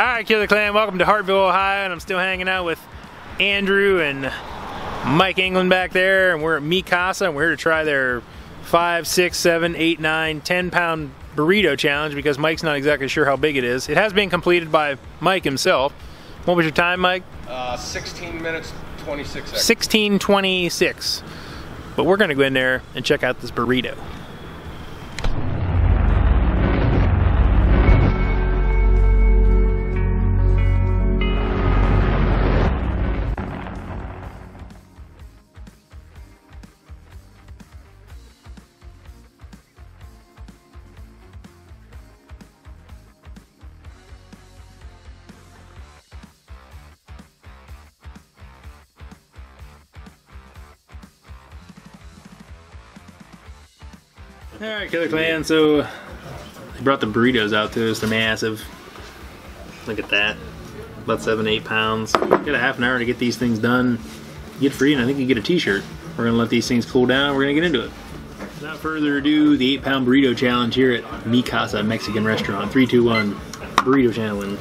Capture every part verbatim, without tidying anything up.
Hi, Killer Clan. Welcome to Hartville, Ohio, and I'm still hanging out with Andrew and Mike Englund back there, and we're at Mi Casa, and we're here to try their five, six, seven, eight, nine, ten pound burrito challenge because Mike's not exactly sure how big it is. It has been completed by Mike himself. What was your time, Mike? Uh, sixteen minutes, twenty-six seconds. sixteen twenty-six. But we're gonna go in there and check out this burrito. All right, Killer Clan, so they brought the burritos out to us. They're massive. Look at that. About seven, eight pounds. Got a half an hour to get these things done. Get free, and I think you get a t-shirt. We're gonna let these things cool down. We're gonna get into it. Without further ado, the eight pound burrito challenge here at Mi Casa Mexican Restaurant. Three, two, one, burrito challenge.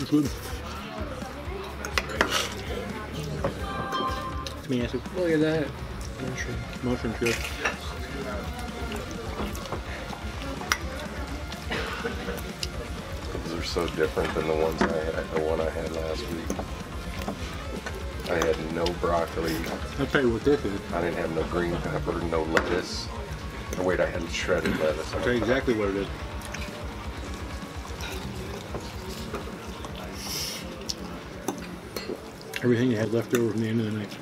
It's good. It's massive. Look at that. Mushroom. Mushroom's good. These are so different than the ones I had, the one I had last week. I had no broccoli. I'll tell you what this is. I didn't have no green pepper, no lettuce. Oh, wait, I had shredded lettuce. I'll tell you exactly what it is. Everything you had left over from the end of the night.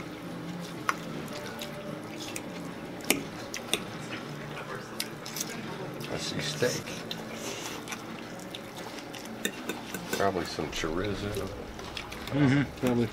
I see steak. Probably some chorizo. Mm-hmm, probably.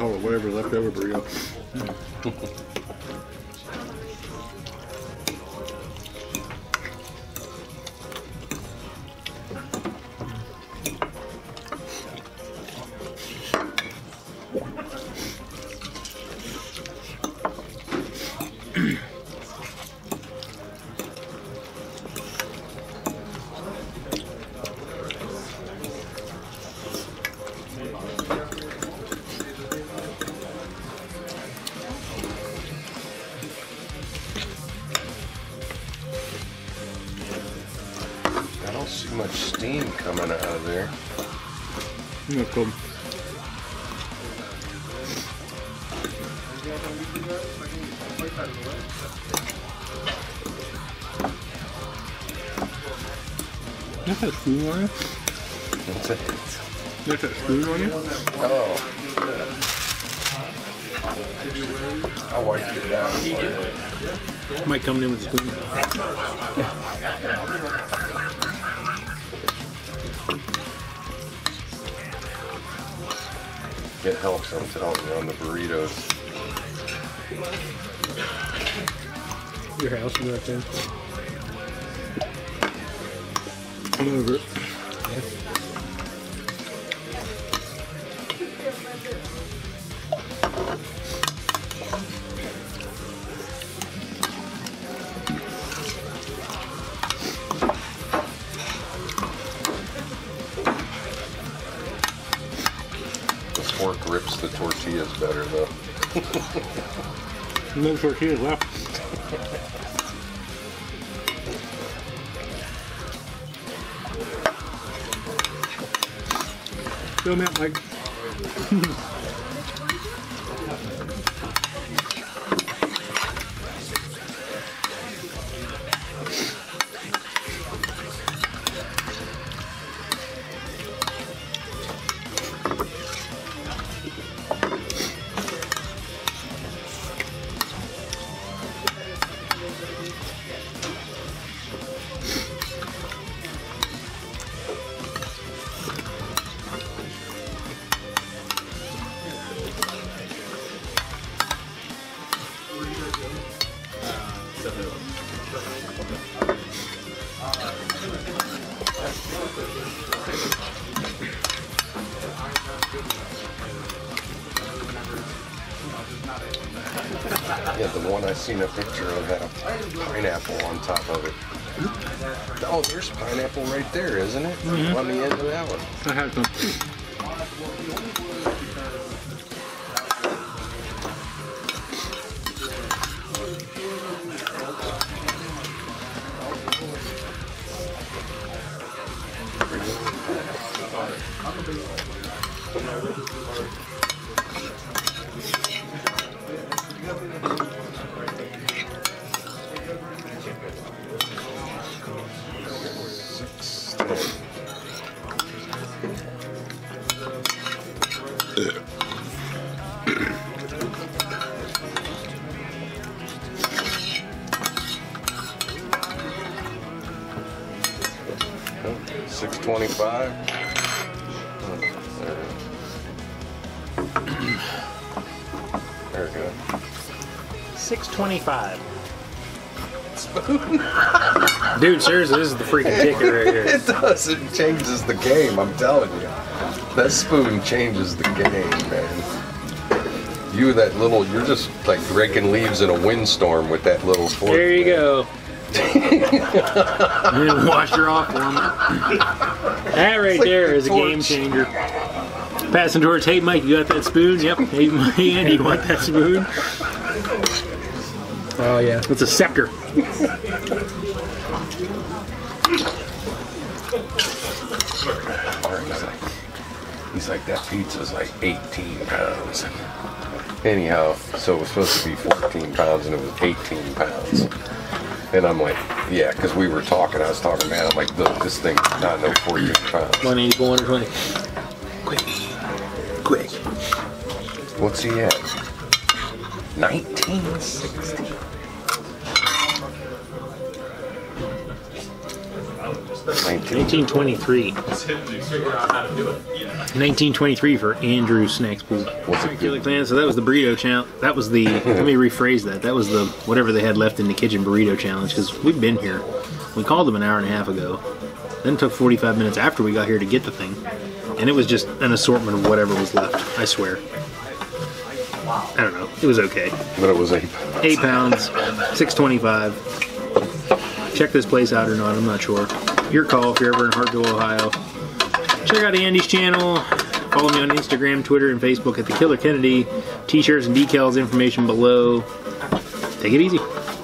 Or whatever leftover burrito. Much steam coming out of there. No problem. That's that spoon on you? That's it. That's that spoon on you? Oh. I'll wipe it down. Mike coming in with a spoon. It helps, I'm telling you, on the burritos. Your house is right there. I'm over it. Yeah. Fork rips the tortillas better though. No tortillas left. Film it, Mike. Yeah, the one I seen a picture of had a pineapple on top of it. Oh, there's pineapple right there, isn't it? Mm-hmm. On the end of that one. I had some. six twenty-five. There we go. six twenty-five. Dude, seriously, this is the freaking ticket right here. It does. It changes the game, I'm telling you. That spoon changes the game, man. You, that little, you're just like raking leaves in a windstorm with that little fork. There you man. go. You didn't wash her off for me. That right like there the is torch. a game changer. Passing towards, hey Mike, you got that spoon? Yep. Hey Andy, you want that spoon? Oh yeah, it's a scepter. He's like, he's like, that pizza's like eighteen pounds. Anyhow, so it was supposed to be fourteen pounds and it was eighteen pounds. And I'm like, yeah, because we were talking. I was talking, man. I'm like, look, this thing's not no forty pounds. one eighty, one twenty. Quick. Quick. What's he at? nineteen sixty. nineteen twenty-three. nineteen twenty-three for Andrew Snacks Pool. What's it? Killer Clan. So that was the burrito challenge. That was the. Let me rephrase that. That was the whatever they had left in the kitchen burrito challenge, because we've been here. We called them an hour and a half ago. Then it took forty-five minutes after we got here to get the thing, and it was just an assortment of whatever was left. I swear. I don't know. It was okay. But it was eight pounds. Eight pounds. six twenty-five. Check this place out or not? I'm not sure. Your call if you're ever in Hartville, Ohio. Check out Andy's channel. Follow me on Instagram, Twitter, and Facebook at The Killer Kennedy. T-shirts and decals information below. Take it easy.